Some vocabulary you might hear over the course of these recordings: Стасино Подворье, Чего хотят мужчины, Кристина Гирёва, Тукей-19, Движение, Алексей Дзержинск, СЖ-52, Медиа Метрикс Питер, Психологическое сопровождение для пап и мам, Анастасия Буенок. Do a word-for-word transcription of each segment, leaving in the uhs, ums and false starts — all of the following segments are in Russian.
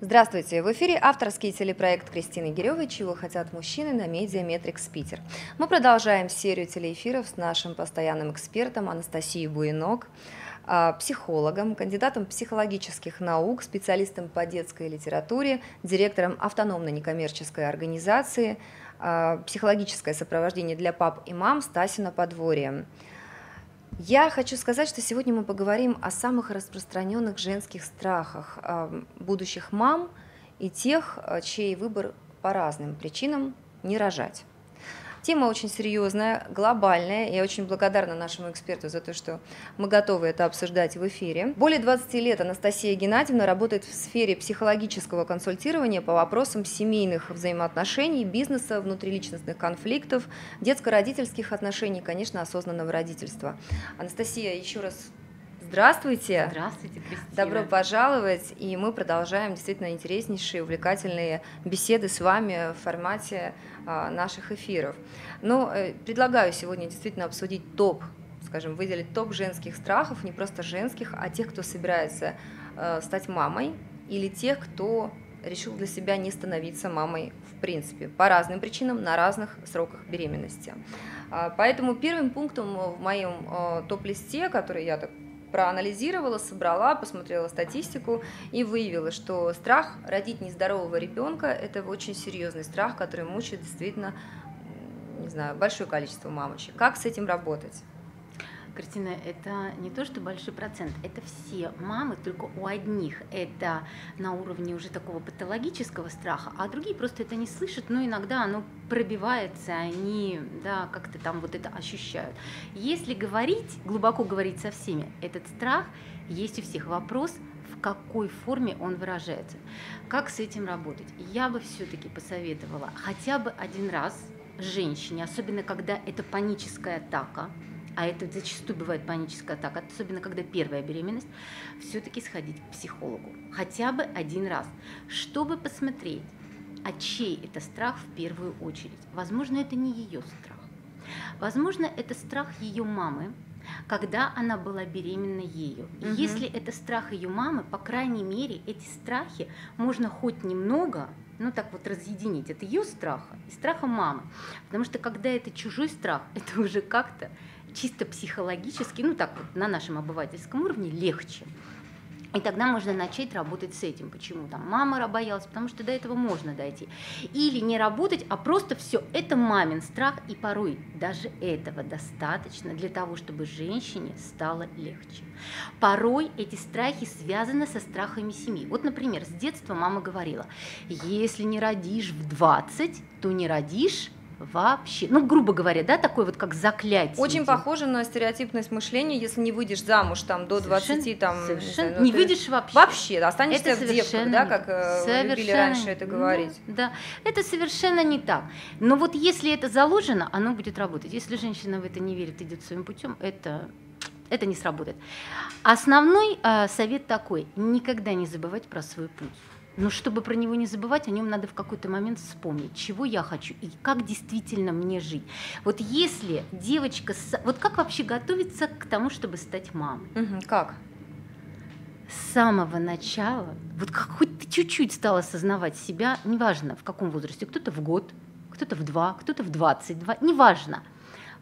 Здравствуйте! В эфире авторский телепроект Кристины Гирёвой «Чего хотят мужчины» на Медиа Метрикс Питер. Мы продолжаем серию телеэфиров с нашим постоянным экспертом Анастасией Буенок, психологом, кандидатом психологических наук, специалистом по детской литературе, директором автономной некоммерческой организации «Психологическое сопровождение для пап и мам» Стасино Подворье. Я хочу сказать, что сегодня мы поговорим о самых распространенных женских страхах будущих мам и тех, чей выбор по разным причинам не рожать. Тема очень серьезная, глобальная. Я очень благодарна нашему эксперту за то, что мы готовы это обсуждать в эфире. Более двадцати лет Анастасия Геннадьевна работает в сфере психологического консультирования по вопросам семейных взаимоотношений, бизнеса, внутриличностных конфликтов, детско-родительских отношений, конечно, осознанного родительства. Анастасия, еще раз здравствуйте. Здравствуйте, Кристина. Добро пожаловать. И мы продолжаем действительно интереснейшие, увлекательные беседы с вами в формате наших эфиров. Но предлагаю сегодня действительно обсудить топ, скажем, выделить топ женских страхов, не просто женских, а тех, кто собирается стать мамой или тех, кто решил для себя не становиться мамой в принципе, по разным причинам, на разных сроках беременности. Поэтому первым пунктом в моем топ-листе, который я так проанализировала, собрала, посмотрела статистику и выявила, что страх родить нездорового ребенка – это очень серьезный страх, который мучает действительно, не знаю, большое количество мамочек. Как с этим работать? Кристина, это не то, что большой процент, это все мамы, только у одних это на уровне уже такого патологического страха, а другие просто это не слышат, но иногда оно пробивается, они да, как-то там вот это ощущают. Если говорить, глубоко говорить со всеми, этот страх есть у всех. Вопрос, в какой форме он выражается. Как с этим работать? Я бы все-таки посоветовала хотя бы один раз женщине, особенно когда это паническая атака, а это зачастую бывает паническая атака, особенно когда первая беременность, все-таки сходить к психологу хотя бы один раз, чтобы посмотреть, а чей это страх в первую очередь. Возможно, это не ее страх. Возможно, это страх ее мамы, когда она была беременна ею. И угу. Если это страх ее мамы, по крайней мере, эти страхи можно хоть немного, ну так вот разъединить от ее страха и страха мамы. Потому что когда это чужой страх, это уже как-то чисто психологически, ну так вот, на нашем обывательском уровне легче. И тогда можно начать работать с этим. Почему там мама боялась? Потому что до этого можно дойти. Или не работать, а просто все, это мамин страх, и порой даже этого достаточно для того, чтобы женщине стало легче. Порой эти страхи связаны со страхами семьи. Вот, например, с детства мама говорила, если не родишь в двадцать, то не родишь вообще, ну, грубо говоря, да, такой вот как заклятие. Очень похоже на стереотипность мышления, если не выйдешь замуж там до совершенно, двадцати, там... Совершенно, ну, не выйдешь вообще. Вообще, останешься в девках, да, как любили раньше это говорить. Ну, да, это совершенно не так. Но вот если это заложено, оно будет работать. Если женщина в это не верит, идет своим путем, это... Это не сработает. Основной э, совет такой – никогда не забывать про свой путь. Но чтобы про него не забывать, о нем надо в какой-то момент вспомнить, чего я хочу и как действительно мне жить. Вот если девочка… Вот как вообще готовиться к тому, чтобы стать мамой? Угу, как? С самого начала, вот как хоть ты чуть-чуть стала осознавать себя, неважно в каком возрасте, кто-то в год, кто-то в два, кто-то в двадцать два, неважно.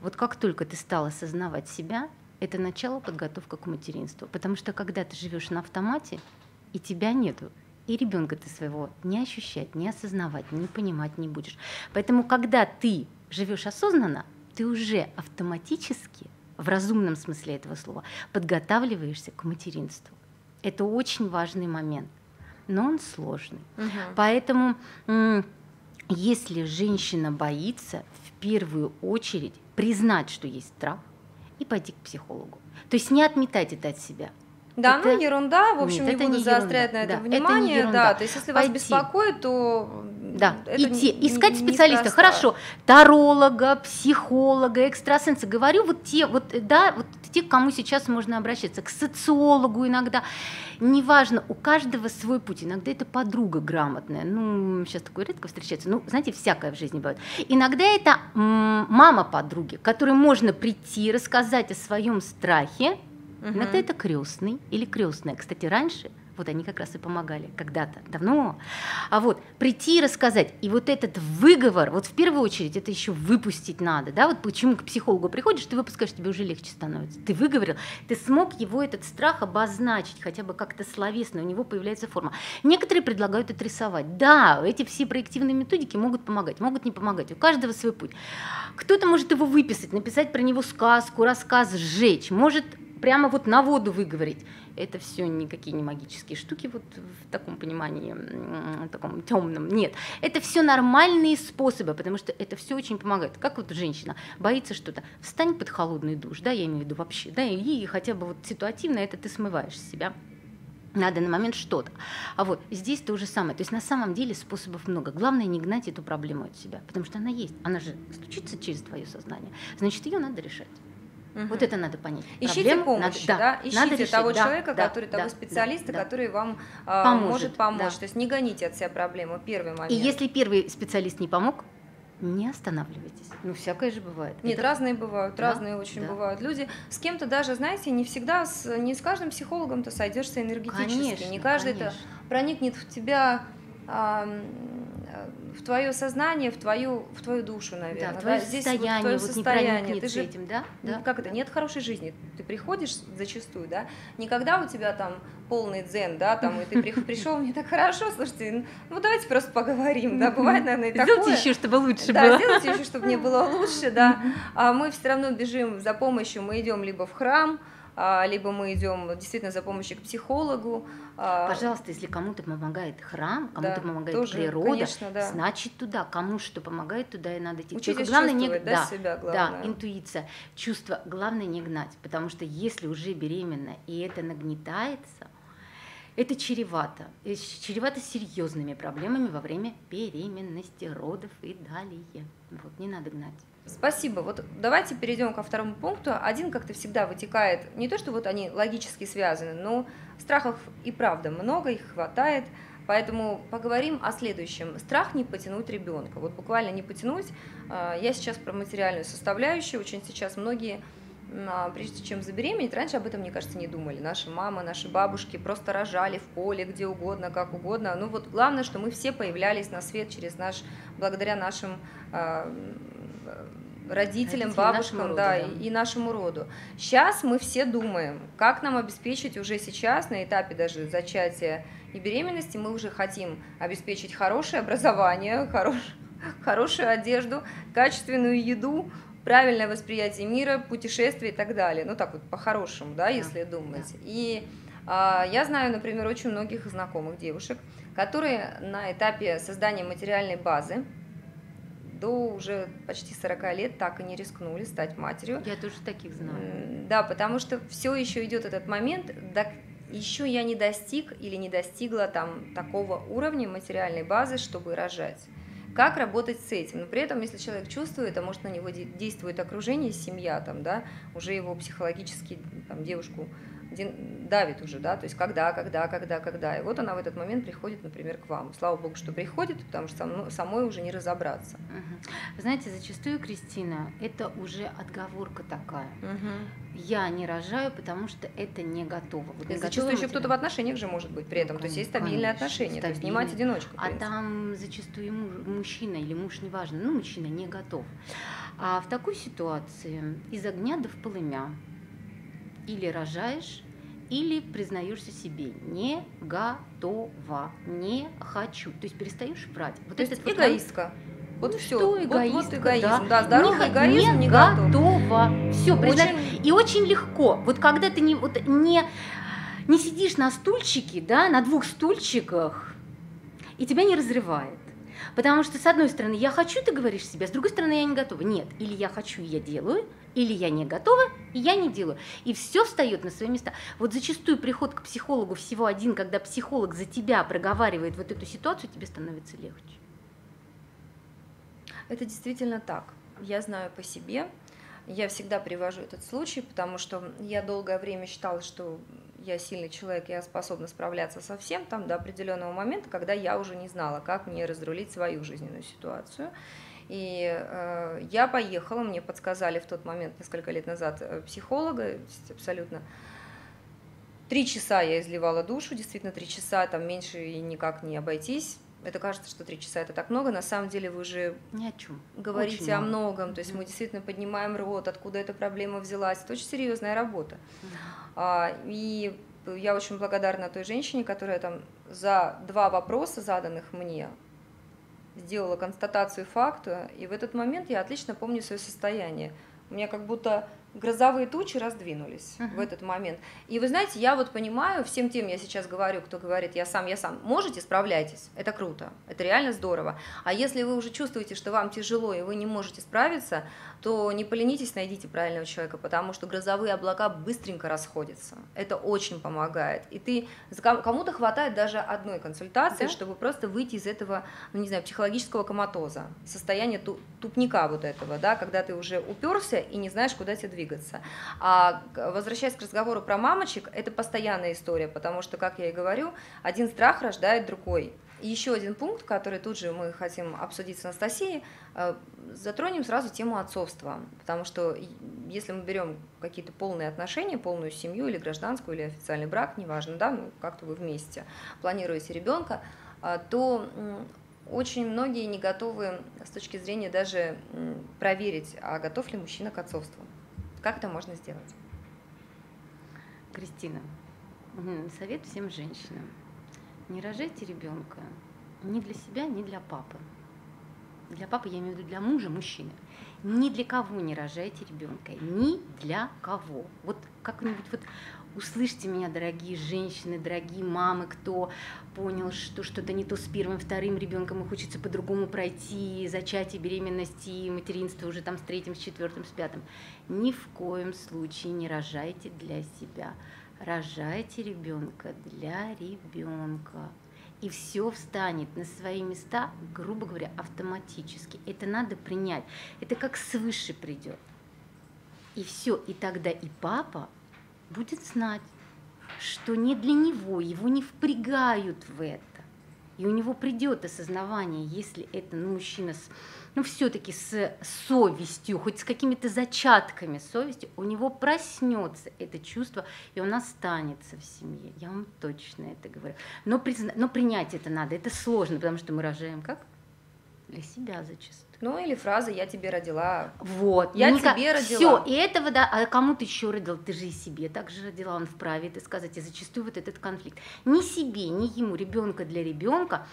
Вот как только ты стала осознавать себя, это начало подготовка к материнству. Потому что когда ты живешь на автомате, и тебя нету, и ребенка ты своего не ощущать, не осознавать, не понимать не будешь. Поэтому, когда ты живешь осознанно, ты уже автоматически, в разумном смысле этого слова, подготавливаешься к материнству. Это очень важный момент, но он сложный. Угу. Поэтому, если женщина боится, в первую очередь признать, что есть страх, и пойти к психологу. То есть не отметать это от себя. Да, это... ну ерунда, в общем, нет, не буду не заострять ерунда. На это да, внимание. Это да, то есть если пойти. Вас беспокоит, то... Да, идти, не, искать не специалиста, не хорошо, таролога, психолога, экстрасенса. Говорю, вот те, вот, да, вот те, к кому сейчас можно обращаться, к социологу иногда. Неважно, у каждого свой путь. Иногда это подруга грамотная. Ну, сейчас такое редко встречается. Ну, знаете, всякое в жизни бывает. Иногда это мама подруги, к которой можно прийти, рассказать о своем страхе. Иногда это крестный или крестная. Кстати, раньше Вот они как раз и помогали когда-то, давно. А вот прийти и рассказать, и вот этот выговор, вот в первую очередь это еще выпустить надо, да, вот почему к психологу приходишь, ты выпускаешь, тебе уже легче становится. Ты выговорил, ты смог его, этот страх, обозначить, хотя бы как-то словесно, у него появляется форма. Некоторые предлагают отрисовать. Да, эти все проективные методики могут помогать, могут не помогать, у каждого свой путь. Кто-то может его выписать, написать про него сказку, рассказ, сжечь, может прямо вот на воду выговорить. Это все никакие не магические штуки, вот в таком понимании, в таком темном. Нет, это все нормальные способы, потому что это все очень помогает. Как вот женщина боится что-то, встань под холодный душ, да, я имею в виду вообще, да, и хотя бы вот ситуативно это ты смываешь с себя на данный момент что-то. А вот здесь то же самое. То есть на самом деле способов много. Главное не гнать эту проблему от себя, потому что она есть. Она же стучится через твое сознание, значит, ее надо решать. Угу. Вот это надо понять. Ищите проблему, помощи, надо, да, да, ищите надо решить, того да, человека, да, который, да, того специалиста, да, который вам э, поможет, может помочь. Да. То есть не гоните от себя проблему, первый момент. И если первый специалист не помог, не останавливайтесь. Ну, всякое же бывает. Нет, это... разные бывают, да? разные очень да. бывают люди. С кем-то даже, знаете, не всегда, с, не с каждым психологом ты сойдешься энергетически. Конечно, не каждый это проникнет в тебя... Э, в твое сознание, в твою, в твою душу, наверное. Да, в твое да? состояние, вот, в твое вот состояние. Не ты же, этим, да? Да. Как это? Нет хорошей жизни. Ты приходишь зачастую, да? Никогда у тебя там полный дзен, да, там, и ты пришел, мне так хорошо, слушайте, ну давайте просто поговорим, да, бывает, наверное, и такое. Сделайте еще, чтобы лучше было. Да, сделайте еще, чтобы мне было лучше, да. А мы все равно бежим за помощью, мы идем либо в храм, либо мы идем действительно за помощью к психологу. Пожалуйста, если кому-то помогает храм, кому-то да, помогает тоже, природа, конечно, да. значит туда, кому что помогает, туда и надо идти. Учитесь главное не да, да, себя, главное. Да, интуиция, чувство, главное не гнать, потому что если уже беременна и это нагнетается, это чревато, чревато серьезными проблемами во время беременности, родов и далее. Вот, не надо гнать. Спасибо. Вот давайте перейдем ко второму пункту. Один как-то всегда вытекает, не то, что вот они логически связаны, но страхов и правда много, их хватает. Поэтому поговорим о следующем. Страх не потянуть ребенка. Вот буквально не потянуть. Я сейчас про материальную составляющую. Очень сейчас многие, прежде чем забеременеть, раньше об этом, мне кажется, не думали. Наши мамы, наши бабушки просто рожали в поле, где угодно, как угодно. Ну вот главное, что мы все появлялись на свет через наш, благодаря нашим... родителям, бабушкам, нашему да, роду, да. И, и нашему роду. Сейчас мы все думаем, как нам обеспечить уже сейчас, на этапе даже зачатия и беременности, мы уже хотим обеспечить хорошее образование, хорош, хорошую одежду, качественную еду, правильное восприятие мира, путешествия и так далее. Ну так вот по-хорошему, да, если да. думать. Да. И а, я знаю, например, очень многих знакомых девушек, которые на этапе создания материальной базы до уже почти сорока лет так и не рискнули стать матерью. Я тоже таких знаю. Да, потому что все еще идет этот момент, да, еще я не достиг или не достигла там такого уровня материальной базы, чтобы рожать. Как работать с этим? Но при этом, если человек чувствует, а может на него действует окружение, семья, там, да, уже его психологически, там, девушку давит уже, да, то есть когда, когда, когда, когда. И вот она в этот момент приходит, например, к вам. Слава богу, что приходит, потому что самой уже не разобраться. Угу. Знаете, зачастую, Кристина, это уже отговорка такая. Угу. Я не рожаю, потому что это не готово. Вот не зачастую готово еще кто-то в отношениях же может быть при этом. Ну, то есть есть стабильные конечно, отношения, стабильные. То есть не мать одиночка. А там зачастую мужчина или муж, неважно, ну, мужчина не готов. А в такой ситуации из огня до полымя или рожаешь, или признаешься себе не готова, не хочу. То есть перестаешь врать. Вот это эгоистка. Вот ну все. Что эгоистка, вот, вот эгоизм, да, да здоровый эгоизм, не, не готова. готова. Все, очень... признаешь. И очень легко. Вот когда ты не, вот, не, не сидишь на стульчике, да, на двух стульчиках, и тебя не разрывает. Потому что, с одной стороны, я хочу, ты говоришь себе, с другой стороны, я не готова. Нет, или я хочу, я делаю, или я не готова, и я не делаю. И все встает на свои места. Вот зачастую приход к психологу всего один, когда психолог за тебя проговаривает вот эту ситуацию, тебе становится легче. Это действительно так. Я знаю по себе. Я всегда привожу этот случай, потому что я долгое время считала, что я сильный человек, я способна справляться со всем там до определенного момента, когда я уже не знала, как мне разрулить свою жизненную ситуацию. И э, я поехала, мне подсказали в тот момент, несколько лет назад, психолога, абсолютно Три часа я изливала душу, действительно, три часа, там меньше и никак не обойтись. Это кажется, что три часа это так много, на самом деле вы же ни о чем. Говорите очень о многом, много. То есть mm-hmm. мы действительно поднимаем рот, откуда эта проблема взялась. Это очень серьезная работа. Mm-hmm. И я очень благодарна той женщине, которая там за два вопроса, заданных мне, сделала констатацию факта, и в этот момент я отлично помню свое состояние. У меня как будто грозовые тучи раздвинулись uh-huh. в этот момент. И вы знаете, я вот понимаю, всем тем я сейчас говорю, кто говорит «я сам, я сам», можете, справляйтесь, это круто, это реально здорово. А если вы уже чувствуете, что вам тяжело и вы не можете справиться, то не поленитесь, найдите правильного человека, потому что грозовые облака быстренько расходятся. Это очень помогает. И ты, кому-то хватает даже одной консультации, да? чтобы просто выйти из этого, ну не знаю, психологического коматоза, состояния тупника вот этого, да, когда ты уже уперся и не знаешь, куда тебе двигаться. А возвращаясь к разговору про мамочек, это постоянная история, потому что, как я и говорю, один страх рождает другой. И еще один пункт, который тут же мы хотим обсудить с Анастасией, затронем сразу тему отцовства, потому что если мы берем какие-то полные отношения, полную семью или гражданскую, или официальный брак, неважно, да, ну, как-то вы вместе планируете ребенка, то очень многие не готовы с точки зрения даже проверить, а готов ли мужчина к отцовству. Как это можно сделать? Кристина, совет всем женщинам. Не рожайте ребенка ни для себя, ни для папы. Для папы, я имею в виду для мужа, мужчины. Ни для кого не рожайте ребенка. Ни для кого. Вот как-нибудь вот услышьте меня, дорогие женщины, дорогие мамы, кто понял, что что-то не то с первым, вторым ребенком, и хочется по-другому пройти зачатие, беременности и материнство уже там с третьим, с четвертым, с пятым. Ни в коем случае не рожайте для себя. Рожайте ребенка для ребенка. И все встанет на свои места, грубо говоря, автоматически. Это надо принять. Это как свыше придет. И все. И тогда и папа будет знать, что не для него, его не впрягают в это. И у него придет осознавание, если это ну, мужчина с, ну, все-таки с совестью, хоть с какими-то зачатками совести, у него проснется это чувство, и он останется в семье. Я вам точно это говорю. Но, призна... Но принять это надо, это сложно, потому что мы рожаем как? Для себя зачастую. Ну или фраза «я тебе родила». Вот. Я ну, тебе как... родила. Все, и этого, да, а кому ты еще родил? Ты же и себе так же родила, он вправе это сказать. И зачастую вот этот конфликт. Ни себе, ни ему, ребенка для ребенка.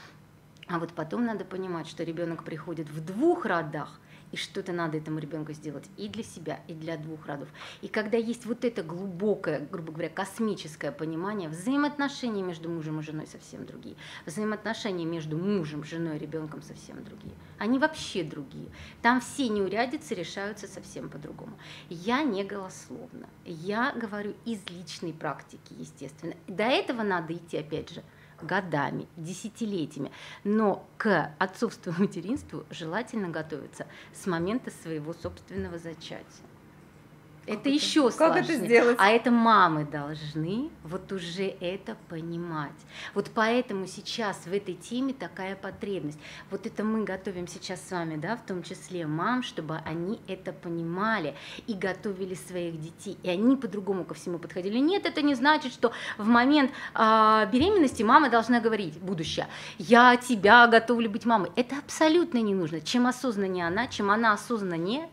А вот потом надо понимать, что ребенок приходит в двух родах, и что-то надо этому ребенку сделать и для себя, и для двух родов. И когда есть вот это глубокое, грубо говоря, космическое понимание, взаимоотношения между мужем и женой совсем другие, взаимоотношения между мужем, женой и ребенком совсем другие. Они вообще другие. Там все неурядицы решаются совсем по-другому. Я не голословна. Я говорю из личной практики, естественно. До этого надо идти, опять же, годами, десятилетиями, но к отцовству и материнству желательно готовиться с момента своего собственного зачатия. Как это, это еще сложнее. Как это сделать? А это мамы должны вот уже это понимать. Вот поэтому сейчас в этой теме такая потребность. Вот это мы готовим сейчас с вами, да, в том числе мам, чтобы они это понимали и готовили своих детей. И они по-другому ко всему подходили. Нет, это не значит, что в момент э, беременности мама должна говорить, будущее, я тебя готовлю быть мамой. Это абсолютно не нужно. Чем осознаннее она, чем она осознаннее,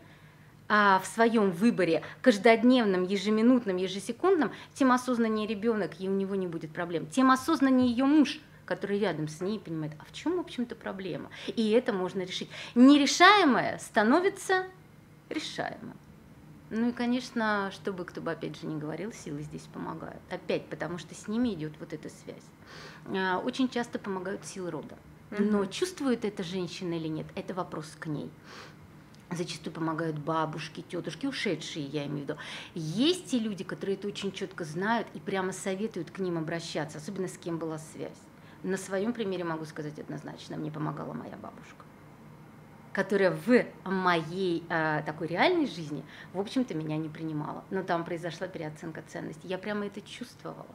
в своем выборе каждодневном, ежеминутном, ежесекундном, тем осознаннее ребенок, и у него не будет проблем. Тем осознаннее ее муж, который рядом с ней понимает, а в чем, в общем-то, проблема. И это можно решить. Нерешаемое становится решаемым. Ну и, конечно, чтобы кто бы опять же не говорил, силы здесь помогают. Опять, потому что с ними идет вот эта связь. Очень часто помогают силы рода. Но чувствует эта женщина или нет, это вопрос к ней. Зачастую помогают бабушки, тетушки, ушедшие, я имею в виду. Есть и люди, которые это очень четко знают и прямо советуют к ним обращаться, особенно с кем была связь. На своем примере могу сказать однозначно, мне помогала моя бабушка, которая в моей э, такой реальной жизни, в общем-то, меня не принимала. Но там произошла переоценка ценностей. Я прямо это чувствовала.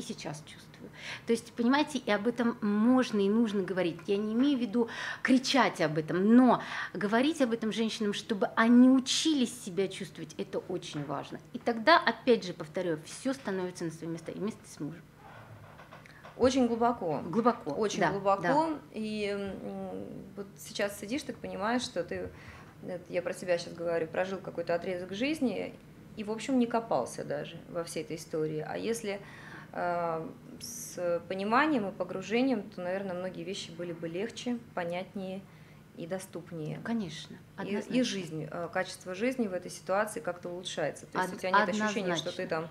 и сейчас чувствую. То есть, понимаете, и об этом можно и нужно говорить. Я не имею в виду кричать об этом, но говорить об этом женщинам, чтобы они учились себя чувствовать, это очень важно. И тогда, опять же, повторю, все становится на свои места, и вместе с мужем. Очень глубоко. Глубоко. Очень да, глубоко. Да. И вот сейчас сидишь, так понимаешь, что ты, я про себя сейчас говорю, прожил какой-то отрезок жизни и, в общем, не копался даже во всей этой истории. А если э, с пониманием и погружением, то, наверное, многие вещи были бы легче, понятнее и доступнее. Конечно. И, и жизнь, качество жизни в этой ситуации как-то улучшается. То есть Од- у тебя нет ощущения, что ты там...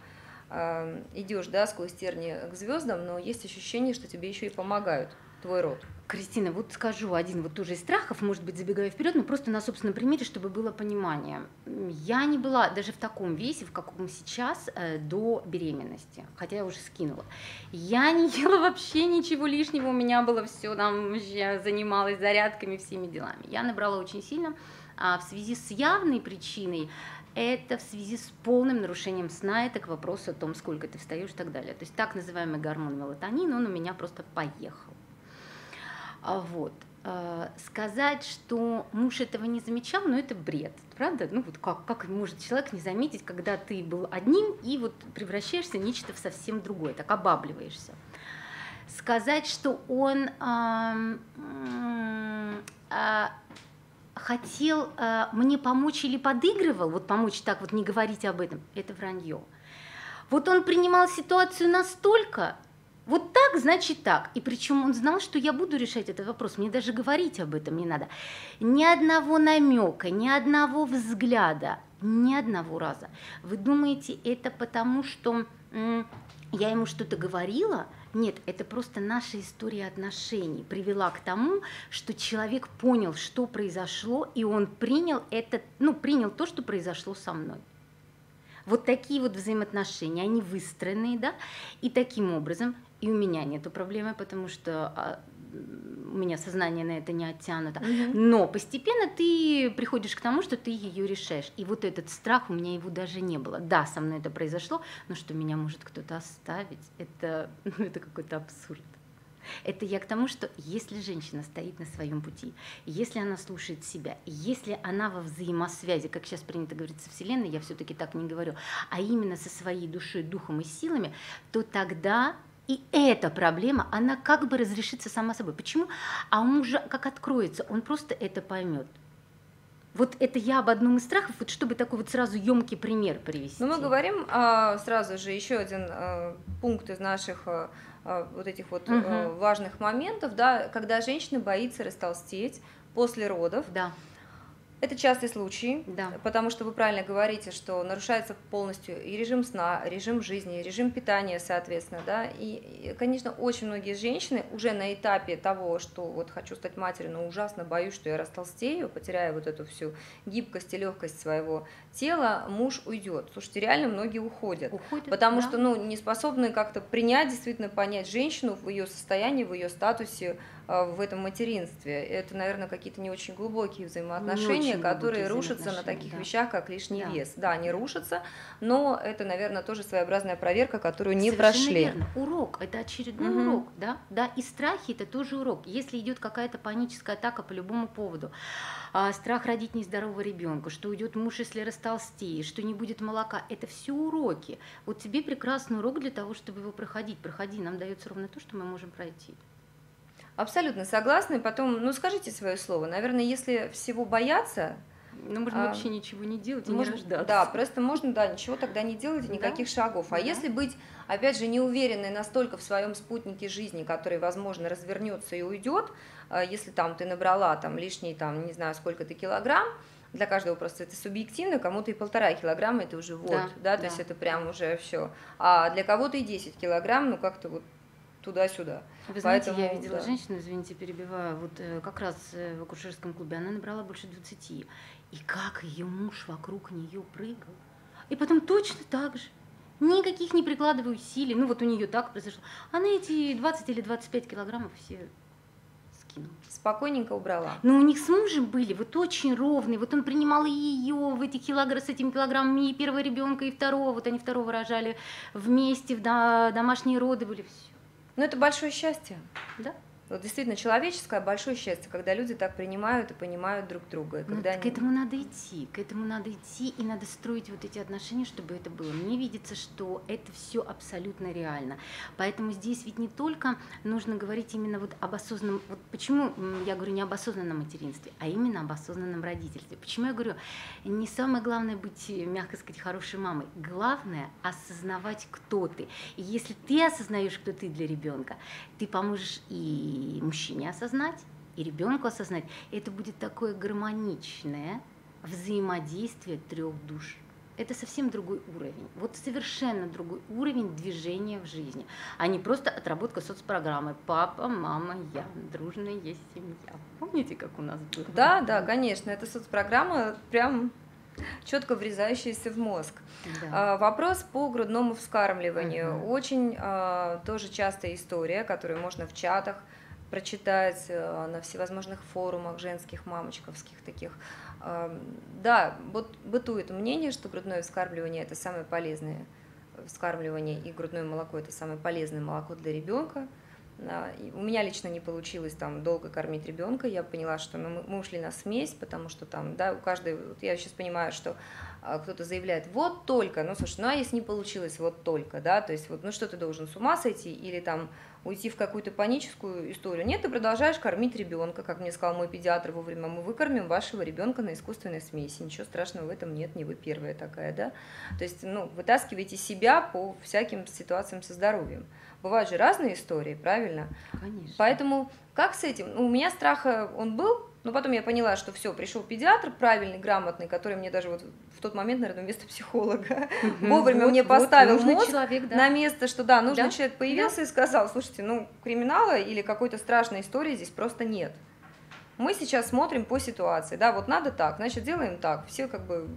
идешь, да, сквозь тернии к звездам, но есть ощущение, что тебе еще и помогают твой род. Кристина, вот скажу один вот тоже из страхов, может быть, забегая вперед, но просто на собственном примере, чтобы было понимание. Я не была даже в таком весе, в каком сейчас, до беременности, хотя я уже скинула. Я не ела вообще ничего лишнего, у меня было все, там, я занималась зарядками, всеми делами. Я набрала очень сильно, а в связи с явной причиной, это в связи с полным нарушением сна, это к вопросу о том, сколько ты встаешь и так далее. То есть так называемый гормон мелатонин, он у меня просто поехал. Вот. Сказать, что муж этого не замечал, ну это бред, правда? Ну вот как, как может человек не заметить, когда ты был одним и вот превращаешься в нечто совсем другое, так обабливаешься. Сказать, что он... хотел э, мне помочь или подыгрывал, вот помочь так вот не говорить об этом, это вранье. Вот он принимал ситуацию настолько, вот так, значит так. И причем он знал, что я буду решать этот вопрос, мне даже говорить об этом не надо. Ни одного намека, ни одного взгляда, ни одного раза. Вы думаете, это потому, что м- я ему что-то говорила? Нет, это просто наша история отношений привела к тому, что человек понял, что произошло, и он принял это, ну, принял то, что произошло со мной. Вот такие вот взаимоотношения, они выстроенные, да, и таким образом, и у меня нету проблемы, потому что у меня сознание на это не оттянуто. Mm-hmm. Но постепенно ты приходишь к тому, что ты ее решаешь. И вот этот страх, у меня его даже не было. Да, со мной это произошло, но что меня может кто-то оставить, это, ну, это какой-то абсурд. Это я к тому, что если женщина стоит на своем пути, если она слушает себя, если она во взаимосвязи, как сейчас принято говорить со Вселенной, я все-таки так не говорю, а именно со своей душой, духом и силами, то тогда... И эта проблема, она как бы разрешится сама собой. Почему? А у мужа как откроется, он просто это поймет. Вот это я об одном из страхов, вот чтобы такой вот сразу емкий пример привести. Но мы говорим а, сразу же еще один а, пункт из наших а, вот этих вот угу. а, важных моментов, да, когда женщина боится растолстеть после родов. Да. Это частый случай, да. Потому что вы правильно говорите, что нарушается полностью и режим сна, режим жизни, режим питания, соответственно, да. И, конечно, очень многие женщины уже на этапе того, что вот хочу стать матерью, но ужасно боюсь, что я растолстею, потеряю вот эту всю гибкость и легкость своего тела, муж уйдет. Слушайте, реально многие уходят, уходят потому да. что, ну, не способны как-то принять, действительно понять женщину в ее состоянии, в ее статусе, в этом материнстве. Это, наверное, какие-то не очень глубокие взаимоотношения, очень которые глубокие рушатся взаимоотношения, на таких да. вещах, как лишний да. вес. Да, они рушатся, но это, наверное, тоже своеобразная проверка, которую не совершенно прошли. Верно. Урок, это очередной угу. урок, да? Да, и страхи, это тоже урок. Если идет какая-то паническая атака по любому поводу, страх родить нездорового ребенка, что уйдет муж, если растолстеешь, что не будет молока, это все уроки. Вот тебе прекрасный урок для того, чтобы его проходить. Проходи, нам дается ровно то, что мы можем пройти. Абсолютно согласна. И потом, ну, скажите свое слово. Наверное, если всего бояться... Ну, можно а, вообще ничего не делать и можно, не рождаться. Да, просто можно, да, ничего тогда не делать, никаких да? шагов. А да. если быть, опять же, неуверенной настолько в своем спутнике жизни, который, возможно, развернется и уйдет, если там ты набрала там лишний, там, не знаю, сколько ты килограмм, для каждого просто это субъективно, кому-то и полтора килограмма, это уже вот, да, да, да. то есть это прям уже все. А для кого-то и десять килограмм, ну, как-то вот туда-сюда. Вы знаете, поэтому, я видела да. женщину, извините, перебиваю, вот э, как раз э, в акушерском клубе она набрала больше двадцати. И как ее муж вокруг нее прыгал. И потом точно так же. Никаких не прикладывая усилий. Ну вот у нее так произошло. Она эти двадцать или двадцать пять килограммов все... женщину. Спокойненько убрала. Но у них с мужем были вот очень ровные. Вот он принимал и ее в эти килограммы, с этими килограммами, и первого ребенка, и второго. Вот они второго рожали вместе, в домашние роды были. Все. Ну это большое счастье. Да. Вот действительно человеческое большое счастье, когда люди так принимают и понимают друг друга. Когда они... К этому надо идти, к этому надо идти, и надо строить вот эти отношения, чтобы это было. Мне видится, что это все абсолютно реально. Поэтому здесь ведь не только нужно говорить именно вот об осознанном, вот почему я говорю не об осознанном материнстве, а именно об осознанном родительстве. Почему я говорю, не самое главное быть, мягко сказать, хорошей мамой, главное осознавать, кто ты. И если ты осознаешь, кто ты для ребенка, ты поможешь и И мужчине осознать, и ребенку осознать. Это будет такое гармоничное взаимодействие трех душ. Это совсем другой уровень. Вот совершенно другой уровень движения в жизни, а не просто отработка соцпрограммы. Папа, мама, я. Дружная есть семья. Помните, как у нас было? Да, да, конечно. Это соцпрограмма прям... четко врезающиеся в мозг. Да. А, вопрос по грудному вскармливанию. Угу. Очень а, тоже частая история, которую можно в чатах прочитать, а, на всевозможных форумах женских, мамочковских таких. А, да, вот бытует мнение, что грудное вскармливание – это самое полезное вскармливание, и грудное молоко – это самое полезное молоко для ребенка. У меня лично не получилось там долго кормить ребенка, я поняла, что мы, мы ушли на смесь, потому что там, да, у каждой, вот я сейчас понимаю, что а, кто-то заявляет, вот только, ну слушай, ну а если не получилось, вот только, да, то есть вот, ну что ты должен с ума сойти или там уйти в какую-то паническую историю, нет, ты продолжаешь кормить ребенка, как мне сказал мой педиатр вовремя, мы выкормим вашего ребенка на искусственной смеси, ничего страшного в этом нет, не вы первая такая, да, то есть, ну, вытаскивайте себя по всяким ситуациям со здоровьем. Бывают же разные истории, правильно? Конечно. Поэтому как с этим? У меня страх он был, но потом я поняла, что все, пришел педиатр правильный, грамотный, который мне даже вот в тот момент, наверное, вместо психолога вовремя мне поставил мозг на место, что да, нужный человек появился и сказал, слушайте, ну криминала или какой-то страшной истории здесь просто нет. Мы сейчас смотрим по ситуации, да, вот надо так, значит делаем так, все как бы...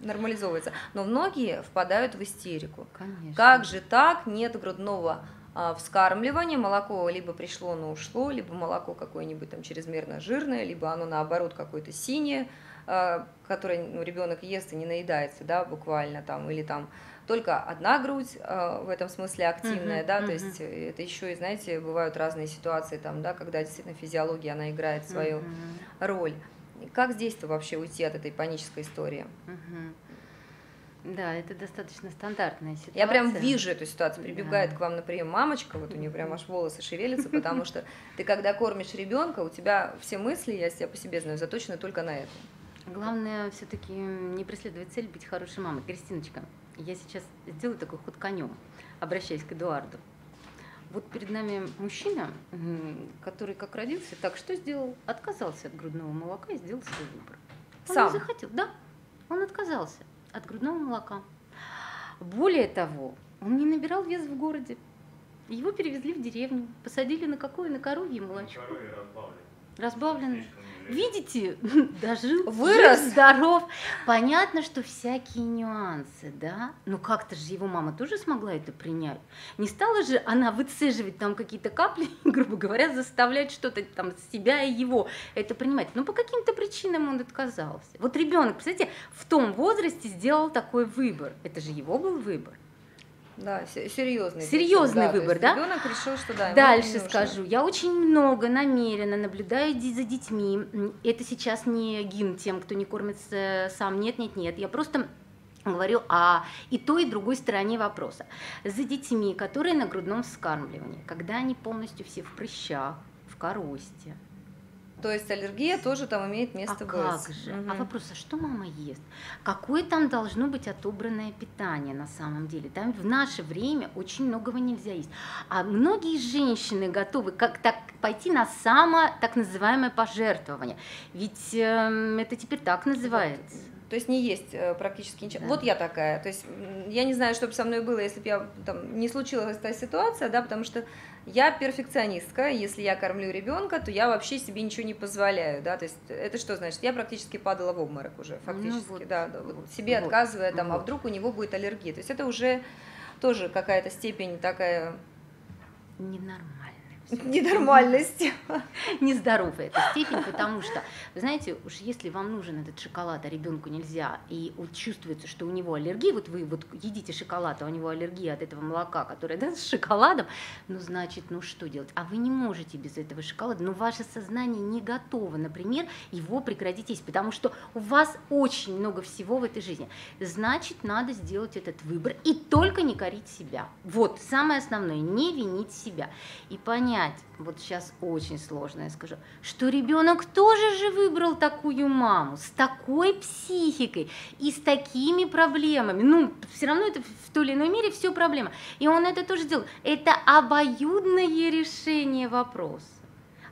нормализовывается. Но многие впадают в истерику. Конечно. Как же так? Нет грудного а, вскармливания. Молоко либо пришло, но ушло, либо молоко какое-нибудь там чрезмерно жирное, либо оно наоборот какое-то синее, а, которое ну, ребенок ест и не наедается, да, буквально там, или там только одна грудь а, в этом смысле активная, угу, да, угу. То есть это еще и, знаете, бывают разные ситуации там, да, когда действительно физиология, она играет свою угу. роль. Как здесь-то вообще уйти от этой панической истории? Угу. Да, это достаточно стандартная ситуация. Я прям вижу эту ситуацию. Прибегает да. к вам на прием мамочка, вот у нее прям аж волосы шевелятся, потому что ты, когда кормишь ребенка, у тебя все мысли, я себя по себе знаю, заточены только на это. Главное все-таки не преследовать цель быть хорошей мамой. Кристиночка, я сейчас сделаю такой ход конем, обращаясь к Эдуарду. Вот перед нами мужчина, который как родился, так что сделал? Отказался от грудного молока и сделал свой выбор. Он Сам. не захотел, да. Он отказался от грудного молока. Более того, он не набирал вес в городе. Его перевезли в деревню, посадили на какое? На коровье молочко. Разбавленный. Видите, дожил, вырос, здоров. Понятно, что всякие нюансы, да? Но как-то же его мама тоже смогла это принять. Не стала же она выцеживать там какие-то капли, грубо говоря, заставлять что-то там себя и его это принимать. Но по каким-то причинам он отказался. Вот ребенок, представляете, в том возрасте сделал такой выбор. Это же его был выбор. Да, серьезный, серьезный да, выбор, да? Ребенок решил, что да. Дальше скажу, я очень много намеренно наблюдаю за детьми. Это сейчас не гимн тем, кто не кормится сам, нет, нет, нет. Я просто говорю о и той, и другой стороне вопроса. За детьми, которые на грудном вскармливании, когда они полностью все в прыщах, в коросте. То есть аллергия тоже там имеет место быть. А как же? Угу. А вопрос, а что мама ест? Какое там должно быть отобранное питание на самом деле? Там в наше время очень многого нельзя есть. А многие женщины готовы как так пойти на само так называемое пожертвование. Ведь э, это теперь так называется. То есть не есть практически ничего. Да. Вот я такая. То есть я не знаю, что бы со мной было, если бы я там не случилась та ситуация, да, потому что я перфекционистка. Если я кормлю ребенка, то я вообще себе ничего не позволяю, да. То есть это что значит? Я практически падала в обморок уже, фактически, ну, вот, да, да вот, вот, себе вот, отказывая там, вот. А вдруг у него будет аллергия. То есть это уже тоже какая-то степень такая ненормальная. Ненормальность. Нездоровая эта степень, потому что, вы знаете, уж если вам нужен этот шоколад, а ребенку нельзя, и вот чувствуется, что у него аллергия, вот вы вот едите шоколад, а у него аллергия от этого молока, которое, да, с шоколадом, ну, значит, ну что делать? А вы не можете без этого шоколада, но ваше сознание не готово, например, его прекратить есть, потому что у вас очень много всего в этой жизни. Значит, надо сделать этот выбор и только не корить себя. Вот, самое основное, не винить себя. И понять, вот сейчас очень сложно, я скажу, что ребенок тоже же выбрал такую маму, с такой психикой и с такими проблемами. Ну, все равно это в той или иной мере все проблема. И он это тоже делал. Это обоюдное решение вопроса.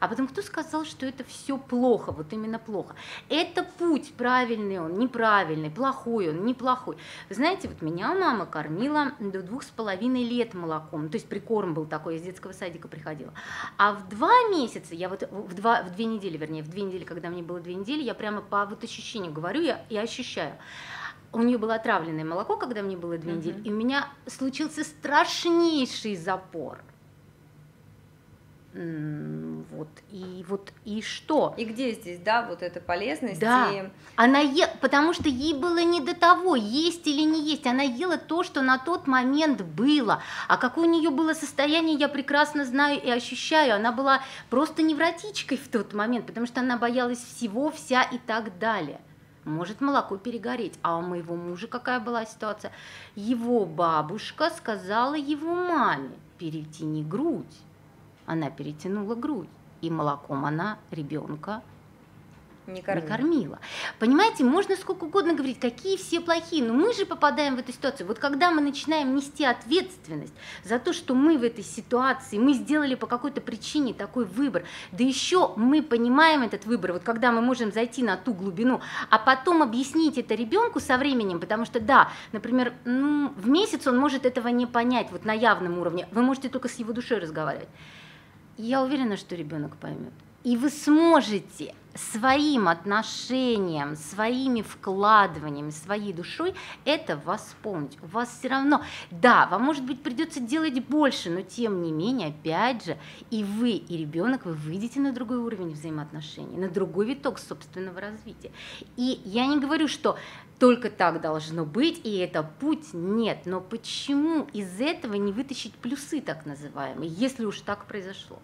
А потом, кто сказал, что это все плохо, вот именно плохо? Это путь, правильный он, неправильный, плохой он, неплохой. Вы знаете, вот меня мама кормила до двух с половиной лет молоком, то есть прикорм был такой, из детского садика приходила. А в два месяца, я вот в, два, в две недели, вернее, в две недели, когда мне было две недели, я прямо по вот ощущению говорю, я, я ощущаю. У нее было отравленное молоко, когда мне было две [S2] Mm-hmm. [S1] Недели, и у меня случился страшнейший запор. Вот и вот и что? И где здесь, да, вот эта полезность? Да. И... Она е... потому что ей было не до того, есть или не есть. Она ела то, что на тот момент было. А какое у нее было состояние, я прекрасно знаю и ощущаю. Она была просто невротичкой в тот момент, потому что она боялась всего, вся и так далее. Может молоко перегореть. А у моего мужа какая была ситуация? Его бабушка сказала его маме: перетяни грудь. Она перетянула грудь, и молоком она ребенка не кормила. не кормила. Понимаете, можно сколько угодно говорить, какие все плохие, но мы же попадаем в эту ситуацию. Вот когда мы начинаем нести ответственность за то, что мы в этой ситуации, мы сделали по какой-то причине такой выбор, да еще мы понимаем этот выбор, вот когда мы можем зайти на ту глубину, а потом объяснить это ребенку со временем, потому что, да, например, ну, в месяц он может этого не понять, вот на явном уровне, вы можете только с его душой разговаривать. Я уверена, что ребенок поймет. И вы сможете своим отношением, своими вкладываниями, своей душой это восполнить. У вас все равно, да, вам, может быть, придется делать больше, но тем не менее, опять же, и вы, и ребенок, вы выйдете на другой уровень взаимоотношений, на другой виток собственного развития. И я не говорю, что только так должно быть, и это путь, нет. Но почему из этого не вытащить плюсы, так называемые, если уж так произошло?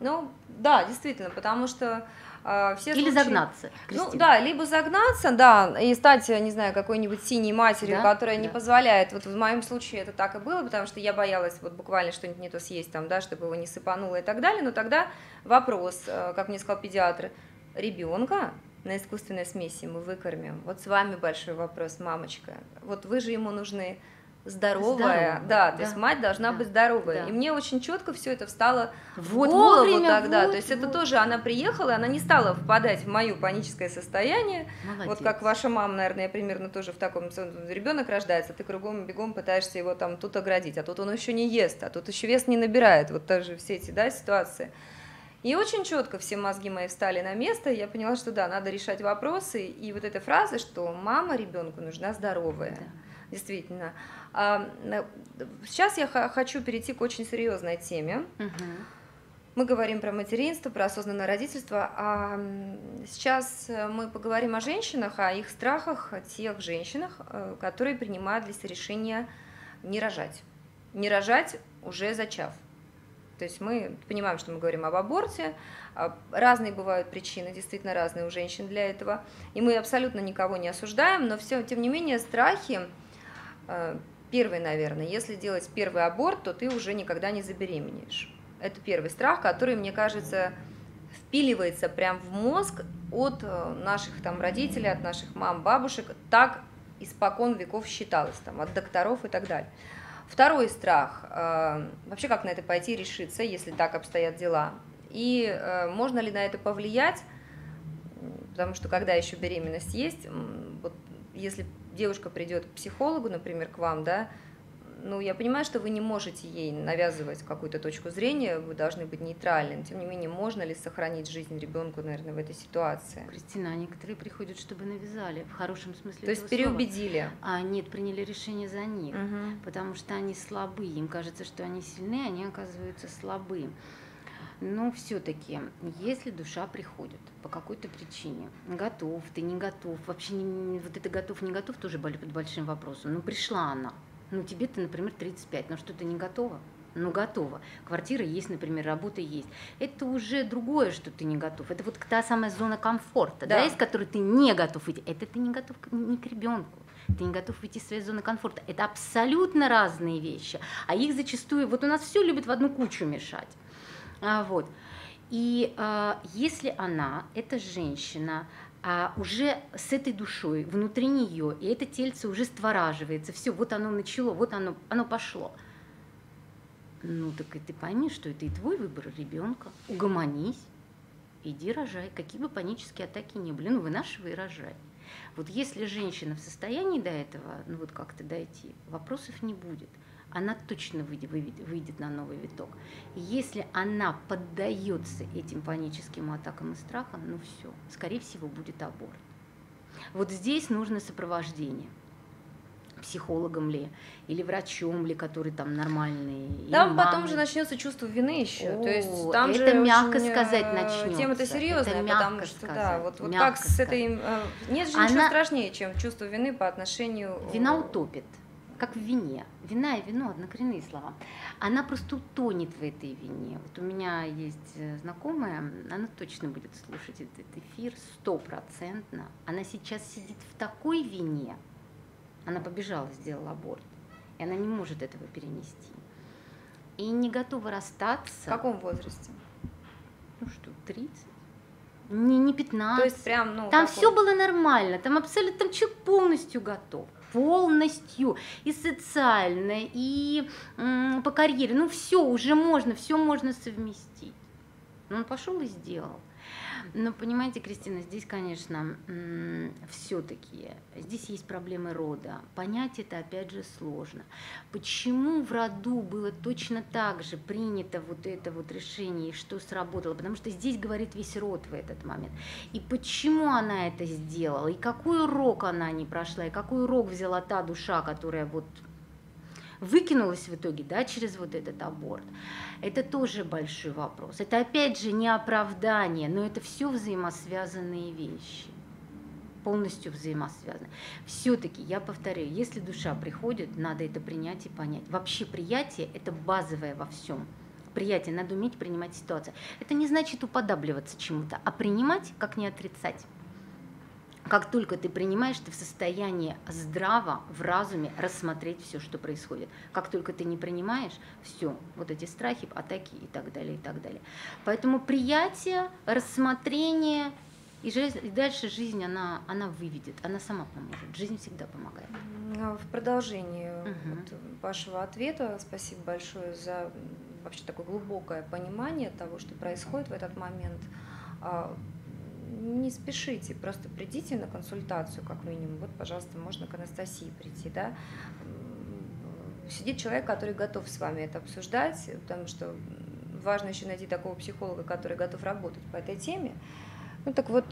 Ну, да, действительно, потому что э, все Или случаи... загнаться, Кристина. Ну, да, либо загнаться, да, и стать, не знаю, какой-нибудь синей матерью, да? которая да. не позволяет. Вот в моем случае это так и было, потому что я боялась вот буквально что-нибудь не то съесть, там, да, чтобы его не сыпануло и так далее. Но тогда вопрос, как мне сказал педиатр, ребенка на искусственной смеси мы выкормим. Вот с вами большой вопрос, мамочка. Вот вы же ему нужны здоровая, здоровая. Да, да, то есть мать должна да. быть здоровая. Да. И мне очень четко все это встало вот в голову вовремя, тогда. Вот, то есть вот. Это тоже она приехала, она не стала впадать в мое паническое состояние. Молодец. Вот как ваша мама, наверное, примерно тоже в таком. Ребенок рождается, ты кругом бегом пытаешься его там тут оградить, а тут он еще не ест, а тут еще вес не набирает. Вот тоже все эти, да, ситуации. И очень четко все мозги мои встали на место, я поняла, что да, надо решать вопросы. И вот эта фраза, что мама ребенку нужна здоровая. Да. Действительно. Сейчас я хочу перейти к очень серьезной теме. Угу. Мы говорим про материнство, про осознанное родительство. А сейчас мы поговорим о женщинах, о их страхах, о тех женщинах, которые принимают для себя решение не рожать. Не рожать, уже зачав. То есть мы понимаем, что мы говорим об аборте, разные бывают причины, действительно разные у женщин для этого, и мы абсолютно никого не осуждаем, но все, тем не менее, страхи. Первый, наверное, если делать первый аборт, то ты уже никогда не забеременеешь. Это первый страх, который, мне кажется, впиливается прям в мозг от наших там родителей, от наших мам, бабушек. Так испокон веков считалось, там, от докторов и так далее. Второй страх. Вообще, как на это пойти решиться, если так обстоят дела? И можно ли на это повлиять? Потому что когда еще беременность есть, вот если... Девушка придет к психологу, например, к вам, да, ну, я понимаю, что вы не можете ей навязывать какую-то точку зрения, вы должны быть нейтральным, тем не менее, можно ли сохранить жизнь ребенку, наверное, в этой ситуации? Кристина, а некоторые приходят, чтобы навязали, в хорошем смысле этого слова. То есть переубедили? А, нет, приняли решение за них, угу. потому что они слабы, им кажется, что они сильны, они оказываются слабы. Но все-таки, если душа приходит по какой-то причине, готов ты, не готов, вообще не, вот это готов, не готов, тоже под большим вопросом, ну пришла она, ну тебе-то, например, тридцать пять, но что-то не готова. Ну, готово. Квартира есть, например, работа есть. Это уже другое, что ты не готов. Это вот та самая зона комфорта, да, да из которой ты не готов выйти. Это ты не готов ни к ребенку. Ты не готов выйти из своей зоны комфорта. Это абсолютно разные вещи. А их зачастую... Вот у нас все любят в одну кучу мешать. А, вот. И а, если она, эта женщина... А уже с этой душой, внутри нее, и это тельце уже створаживается, все, вот оно начало, вот оно, оно пошло. Ну так и ты пойми, что это и твой выбор ребенка. Угомонись, иди рожай, какие бы панические атаки ни были, ну вынашивай и рожай. Вот если женщина в состоянии до этого, ну вот как-то дойти, вопросов не будет. Она точно выйдет, выйдет на новый виток. И если она поддается этим паническим атакам и страхам, ну все, скорее всего, будет аборт. Вот здесь нужно сопровождение. Психологом ли, или врачом ли, который там нормальный. Там потом же начнется чувство вины еще. О, то есть там это же мягко сказать начнется. Тема-то серьезная, это потому что сказать, да, вот, вот как сказать. С этой... Нет же ничего Она... страшнее, чем чувство вины по отношению... Вина утопит. Как в вине. Вина и вино – однокоренные слова. Она просто утонет в этой вине. Вот у меня есть знакомая, она точно будет слушать этот эфир стопроцентно. Она сейчас сидит в такой вине. Она побежала, сделала аборт. И она не может этого перенести. И не готова расстаться. В каком возрасте? Ну что, тридцать? Не, не пятнадцать. То есть прям, ну, там все было нормально. Там абсолютно там человек полностью готов. Полностью, и социально, и м, по карьере, ну все, уже можно, все можно совместить. Но он пошел и сделал. Но понимаете, Кристина, здесь, конечно, все-таки, здесь есть проблемы рода. Понять это, опять же, сложно. Почему в роду было точно так же принято вот это вот решение, что сработало? Потому что здесь говорит весь род в этот момент. И почему она это сделала, и какой урок она не прошла, и какой урок взяла та душа, которая вот... выкинулась в итоге, да, через вот этот аборт. Это тоже большой вопрос. Это опять же не оправдание, но это все взаимосвязанные вещи. Полностью взаимосвязаны. Все-таки, я повторю, если душа приходит, надо это принять и понять. Вообще приятие – это базовое во всем. Приятие, надо уметь принимать ситуацию. Это не значит уподабливаться чему-то, а принимать, как не отрицать. Как только ты принимаешь, ты в состоянии здраво, в разуме рассмотреть все, что происходит. Как только ты не принимаешь, все, вот эти страхи, атаки и так далее, и так далее. Поэтому приятие, рассмотрение, и, жизнь, и дальше жизнь, она, она выведет, она сама поможет. Жизнь всегда помогает. В продолжении угу. вот вашего ответа, спасибо большое за вообще такое глубокое понимание того, что происходит в этот момент. Не спешите, просто придите на консультацию, как минимум. Вот, пожалуйста, можно к Анастасии прийти, да. Сидит человек, который готов с вами это обсуждать, потому что важно еще найти такого психолога, который готов работать по этой теме. Ну так вот,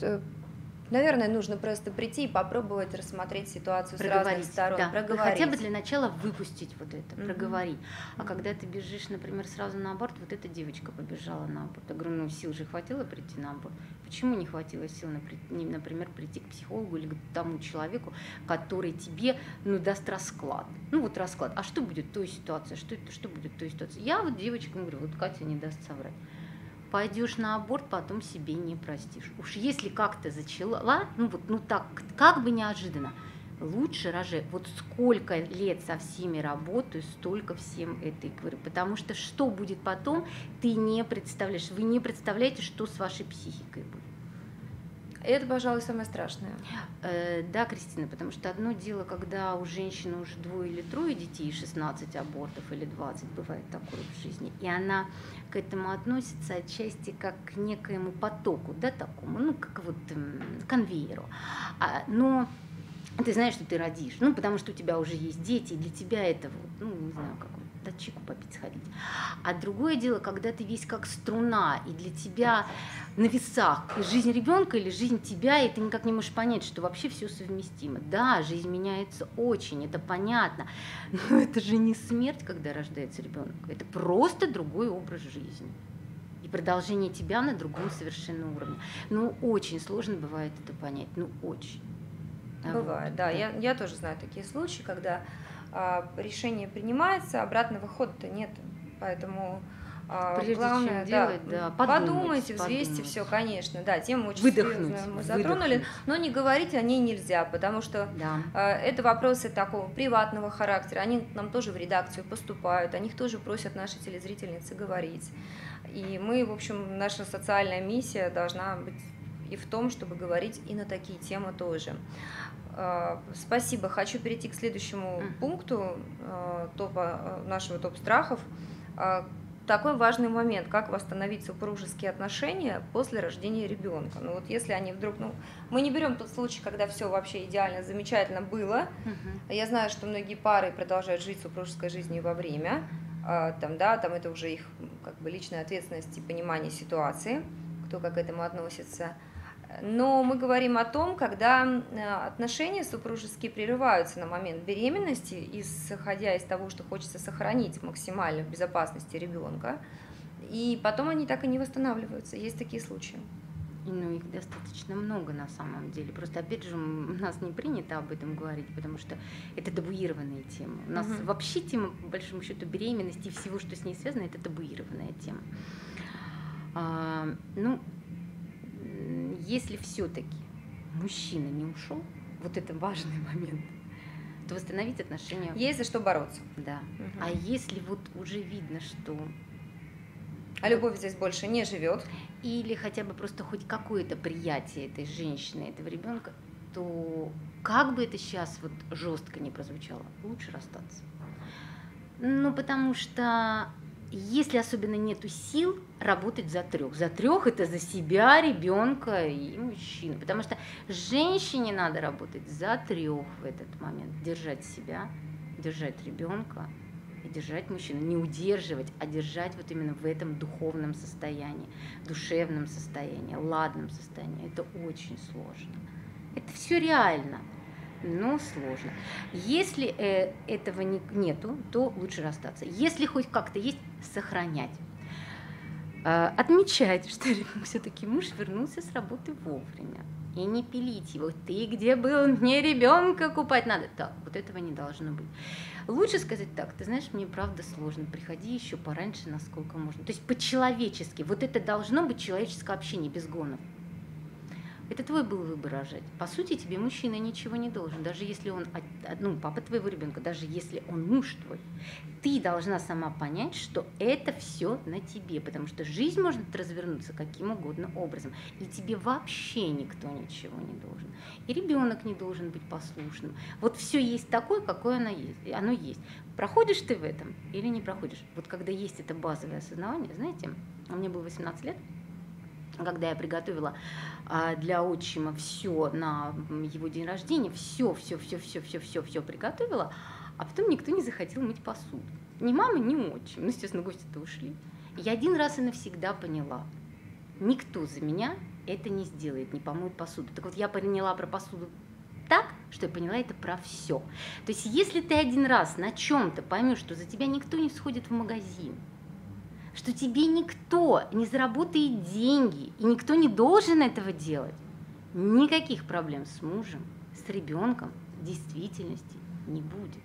наверное, нужно просто прийти и попробовать рассмотреть ситуацию с разных сторон. Да. Проговорить. Хотя бы для начала выпустить вот это, mm-hmm. проговорить. А mm-hmm. когда ты бежишь, например, сразу на аборт, вот эта девочка побежала на аборт. Я говорю, ну сил же хватило прийти на аборт. Почему не хватило сил, например, прийти к психологу или к тому человеку, который тебе ну, даст расклад? Ну вот расклад, а что будет в той ситуации, что, что будет в той ситуации? Я вот девочкам говорю, вот Катя не даст соврать. Пойдешь на аборт, потом себе не простишь. Уж если как-то зачала, ну вот ну так, как бы неожиданно, лучше рожай. Вот сколько лет со всеми работаю, столько всем это и говорю. Потому что что будет потом, ты не представляешь. Вы не представляете, что с вашей психикой будет. Это, пожалуй, самое страшное. Э, да, Кристина, потому что одно дело, когда у женщины уже двое или трое детей, шестнадцать абортов или двадцать, бывает такое в жизни, и она к этому относится отчасти как к некоему потоку, да, такому, ну, как вот конвейеру. А, но ты знаешь, что ты родишь, ну, потому что у тебя уже есть дети, и для тебя это, вот, ну, не знаю, как он. Да, чайку попить, сходить. А другое дело, когда ты весь как струна, и для тебя на весах и жизнь ребенка или жизнь тебя, и ты никак не можешь понять, что вообще все совместимо. Да, жизнь меняется очень, это понятно, но это же не смерть, когда рождается ребенок, это просто другой образ жизни. и продолжение тебя на другом совершенно уровне. Ну, очень сложно бывает это понять, ну, очень. Бывает, вот. Да. Я, я тоже знаю такие случаи, когда а, решение принимается, обратного хода-то нет, поэтому… Прежде главное, чем делать, да, да, подумать, подумайте, взвесьте все, конечно, да, тему очень выдохнуть, мы затронули, выдохнуть. Но не говорить о ней нельзя, потому что да. это вопросы такого приватного характера, они нам тоже в редакцию поступают, о них тоже просят наши телезрительницы говорить, и мы, в общем, наша социальная миссия должна быть и в том, чтобы говорить и на такие темы тоже. Спасибо, хочу перейти к следующему mm. пункту топа, нашего топ-страхов. Такой важный момент, как восстановить супружеские отношения после рождения ребенка. Ну вот если они вдруг, ну мы не берем тот случай, когда все вообще идеально, замечательно было. Угу. Я знаю, что многие пары продолжают жить супружеской жизнью во время, там, да, там это уже их как бы личная ответственность и понимание ситуации, кто как к этому относится. Но мы говорим о том, когда отношения супружеские прерываются на момент беременности, исходя из того, что хочется сохранить максимально в безопасности ребенка, и потом они так и не восстанавливаются. Есть такие случаи. Ну, их достаточно много на самом деле. Просто, опять же, у нас не принято об этом говорить, потому что это табуированная тема. У нас [S1] Угу. [S2] Вообще тема, по большому счету, беременности и всего, что с ней связано, это табуированная тема. А, ну, если все-таки мужчина не ушел, вот это важный момент, то восстановить отношения… Есть за что бороться. Да. Угу. А если вот уже видно, что… А любовь здесь больше не живет. Или хотя бы просто хоть какое-то приятие этой женщины, этого ребенка, то как бы это сейчас вот жестко не прозвучало, лучше расстаться. Ну, потому что… Если особенно нету сил, работать за трех. За трех это за себя, ребенка и мужчину. Потому что женщине надо работать за трех в этот момент. Держать себя, держать ребенка и держать мужчину. Не удерживать, а держать вот именно в этом духовном состоянии, душевном состоянии, ладном состоянии. Это очень сложно. Это все реально, но сложно. Если э, этого не, нету, то лучше расстаться. Если хоть как-то есть, сохранять. Э, отмечать, что все-таки муж вернулся с работы вовремя. И не пилить его. Ты где был? Мне ребенка купать надо. Так, вот этого не должно быть. Лучше сказать так, ты знаешь, мне правда сложно. Приходи еще пораньше, насколько можно. То есть по-человечески. Вот это должно быть человеческое общение без гонов. Это твой был выбор рожать. По сути, тебе мужчина ничего не должен. Даже если он, ну, папа твоего ребенка, даже если он муж твой, ты должна сама понять, что это все на тебе, потому что жизнь может развернуться каким угодно образом. И тебе вообще никто ничего не должен. И ребенок не должен быть послушным. Вот все есть такое, какое оно есть. Оно есть. Проходишь ты в этом или не проходишь? Вот когда есть это базовое осознавание, знаете, мне было восемнадцать лет, когда я приготовила для отчима все на его день рождения, все, все, все, все, все, все, все приготовила, а потом никто не захотел мыть посуду. Ни мама, ни отчим. Ну, естественно, гости-то ушли. Я один раз и навсегда поняла, никто за меня это не сделает, не помоет посуду. Так вот, я поняла про посуду так, что я поняла это про все. То есть, если ты один раз на чем-то поймешь, что за тебя никто не сходит в магазин, что тебе никто не заработает деньги, и никто не должен этого делать. Никаких проблем с мужем, с ребенком в действительности не будет.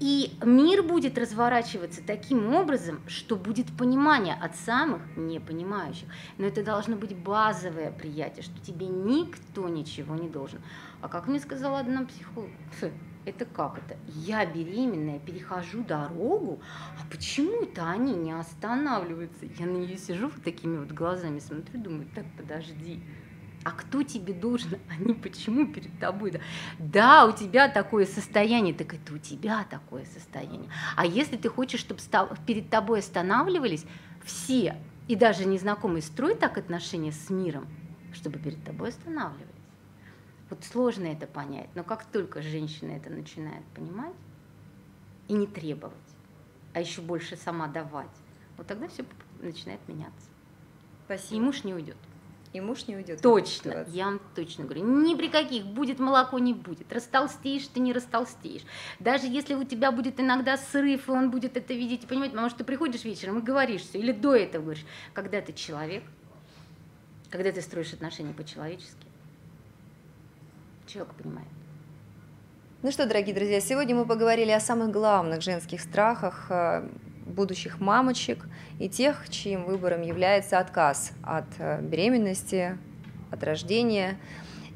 И мир будет разворачиваться таким образом, что будет понимание от самых непонимающих. Но это должно быть базовое приятие, что тебе никто ничего не должен. А как мне сказала одна психолог, это как это? Я беременная, перехожу дорогу, а почему-то они не останавливаются. Я на нее сижу вот такими вот глазами, смотрю, думаю, так, подожди. А кто тебе должен? Они почему перед тобой? Да, да, у тебя такое состояние, так это у тебя такое состояние. А если ты хочешь, чтобы перед тобой останавливались все, и даже незнакомые, строй так отношения с миром, чтобы перед тобой останавливались. Вот сложно это понять, но как только женщина это начинает понимать и не требовать, а еще больше сама давать, вот тогда все начинает меняться. Спасибо. И муж не уйдет. и муж не уйдет. Точно, я вам точно говорю, ни при каких, будет молоко, не будет, растолстеешь ты, не растолстеешь. Даже если у тебя будет иногда срыв, и он будет это видеть и понимать, потому что ты приходишь вечером и говоришь все, или до этого говоришь, когда ты человек, когда ты строишь отношения по-человечески, человек понимает. Ну что, дорогие друзья, сегодня мы поговорили о самых главных женских страхах будущих мамочек и тех, чьим выбором является отказ от беременности, от рождения,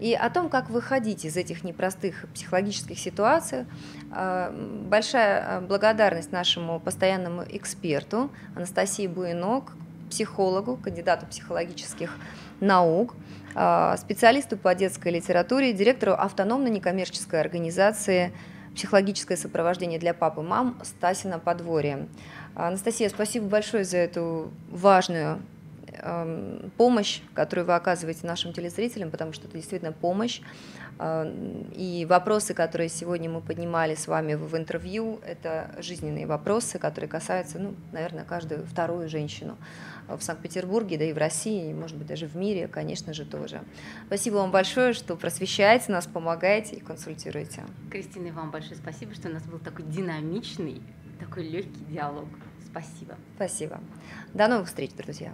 и о том, как выходить из этих непростых психологических ситуаций. Большая благодарность нашему постоянному эксперту Анастасии Буенок, психологу, кандидату психологических наук, специалисту по детской литературе, директору автономной некоммерческой организации «Психологическое сопровождение для пап и мам» Стасино Подворье. Анастасия, спасибо большое за эту важную э, помощь, которую вы оказываете нашим телезрителям, потому что это действительно помощь. Э, и вопросы, которые сегодня мы поднимали с вами в интервью, это жизненные вопросы, которые касаются, ну, наверное, каждую вторую женщину в Санкт-Петербурге, да и в России, и, может быть, даже в мире, конечно же, тоже. Спасибо вам большое, что просвещаете нас, помогаете и консультируете. Кристина, вам большое спасибо, что у нас был такой динамичный, такой легкий диалог. Спасибо. Спасибо. До новых встреч, друзья.